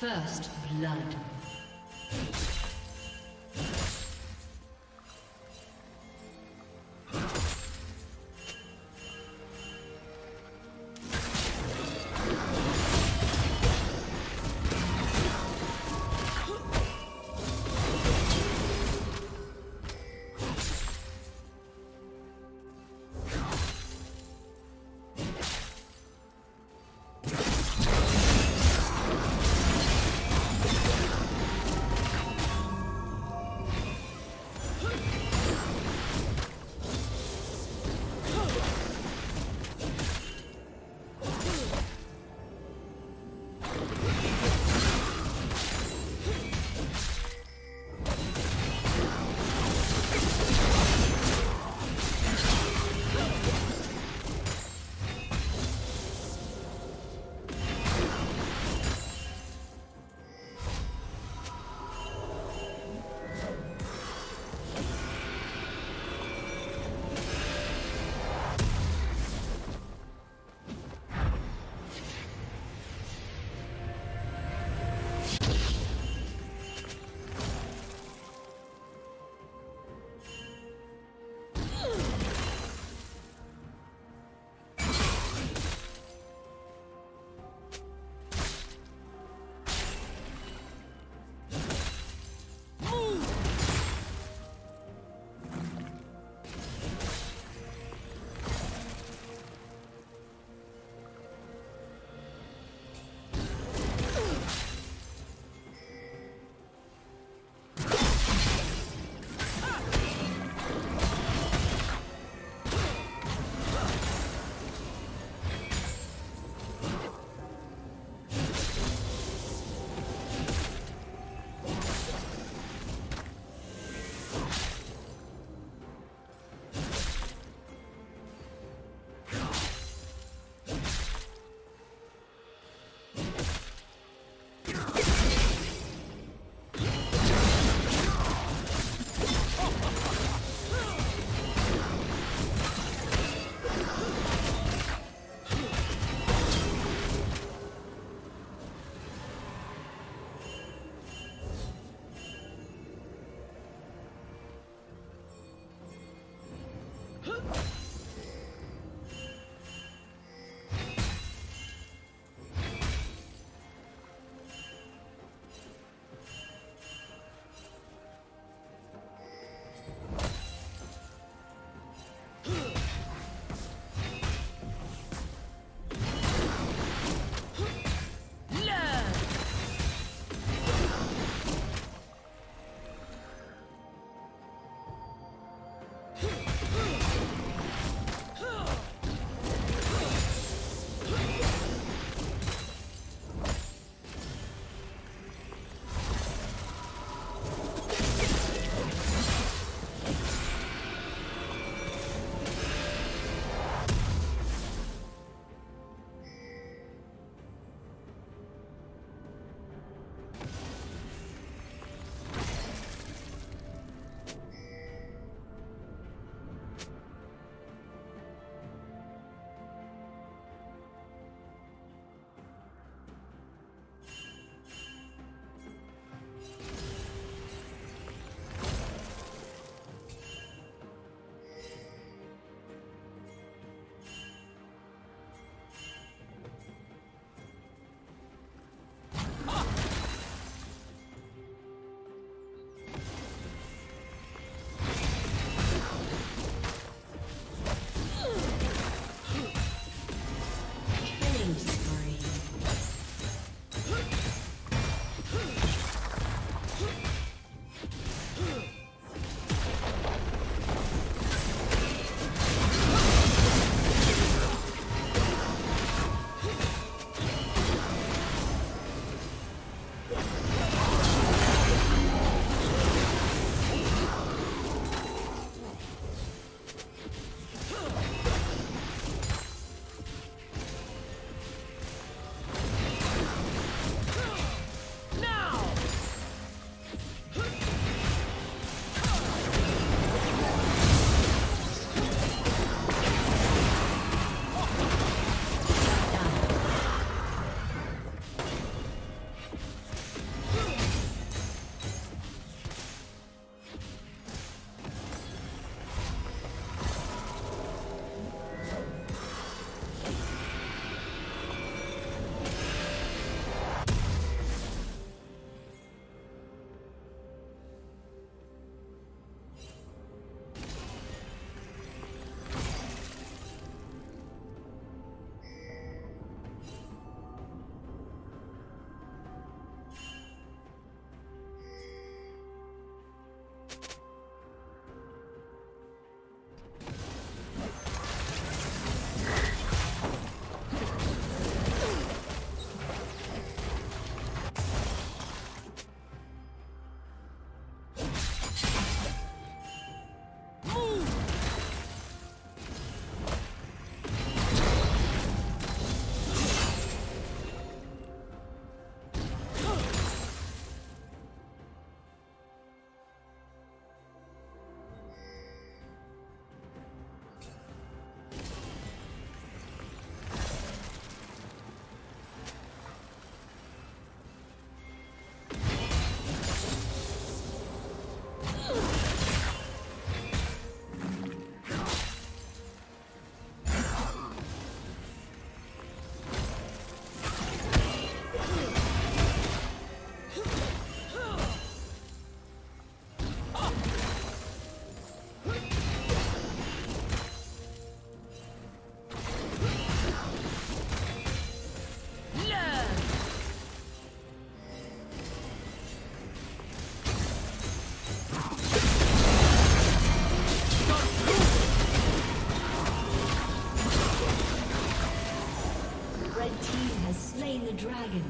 First blood. dragon.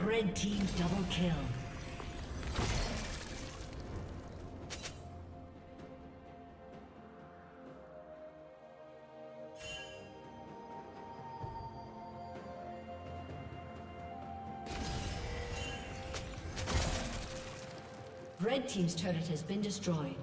Red team double kill. Red team's turret has been destroyed.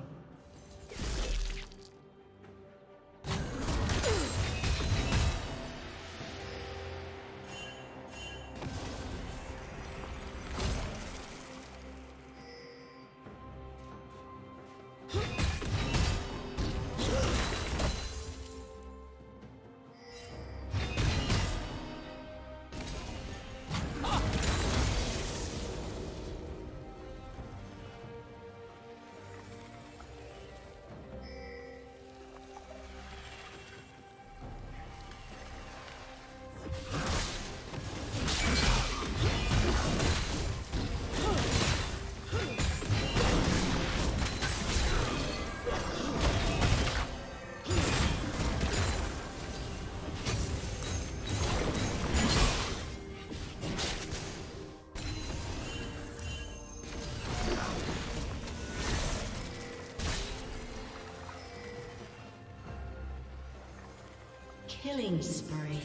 Killing spree.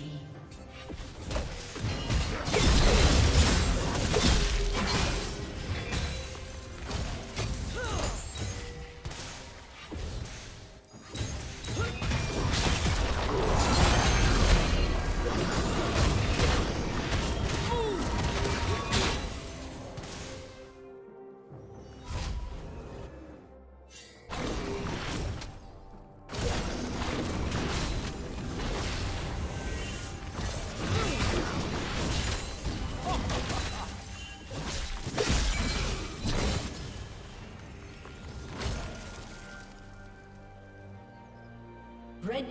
Red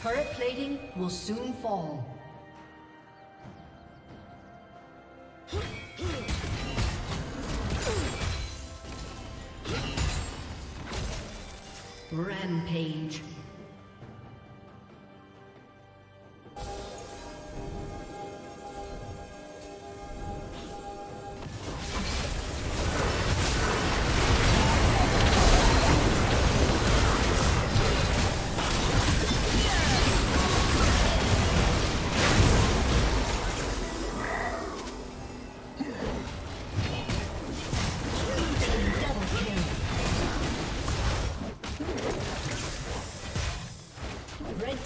Turret plating will soon fall. Rampage.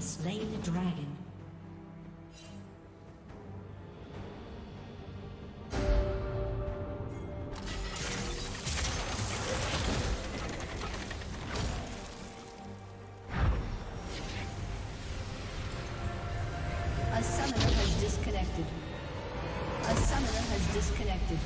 Slain the dragon. A summoner has disconnected.